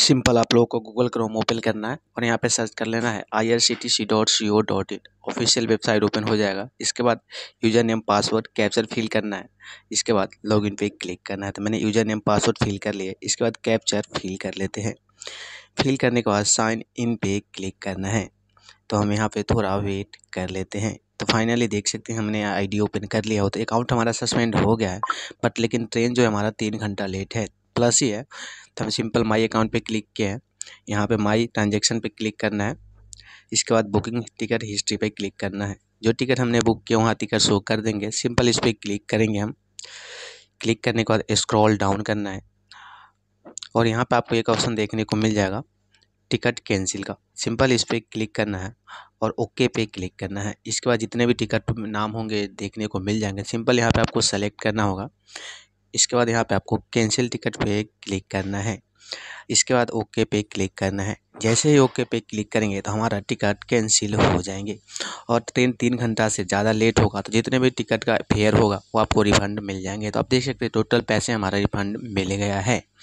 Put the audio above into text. Simple आप लोगों को गूगल क्रोम ओपन करना है और यहाँ पे सर्च कर लेना है irctc.co.in। ऑफिशियल वेबसाइट ओपन हो जाएगा। इसके बाद user name password captcha fill करना है। इसके बाद लॉगिन पे क्लिक करना है। तो मैंने यूज़र नेम पासवर्ड फिल कर लिया। इसके बाद कैप्चर फिल कर लेते हैं। फिल करने के बाद साइन इन पे क्लिक करना है। तो हम यहाँ पे थोड़ा वेट कर लेते हैं। तो फाइनली देख सकते हैं हमने आईडी ओपन कर लिया हो तो अकाउंट हमारा सस्पेंड हो गया है, बट लेकिन ट्रेन जो है हमारा 3 घंटा लेट है प्लस ही है। तो हम सिंपल माई अकाउंट पे क्लिक किए हैं। यहाँ पे माई ट्रांजैक्शन पे क्लिक करना है। इसके बाद बुकिंग टिकट हिस्ट्री पे क्लिक करना है। जो टिकट हमने बुक किया वहाँ टिकट शो कर देंगे। सिंपल इस पर क्लिक करेंगे हम। क्लिक करने के बाद स्क्रॉल डाउन करना है और यहाँ पे आपको एक ऑप्शन देखने को मिल जाएगा टिकट कैंसिल का। सिंपल इस पर क्लिक करना है और ओके पे क्लिक करना है। इसके बाद जितने भी टिकट नाम होंगे देखने को मिल जाएंगे। सिंपल यहाँ पे आपको सेलेक्ट करना होगा। इसके बाद यहाँ पे आपको कैंसिल टिकट पे क्लिक करना है। इसके बाद ओके पे क्लिक करना है। जैसे ही ओके पे क्लिक करेंगे तो हमारा टिकट कैंसिल हो जाएंगे और ट्रेन 3 घंटा से ज़्यादा लेट होगा तो जितने भी टिकट का फेयर होगा वो आपको रिफंड मिल जाएंगे। तो आप देख सकते हैं टोटल पैसे हमारा रिफंड मिल गया है।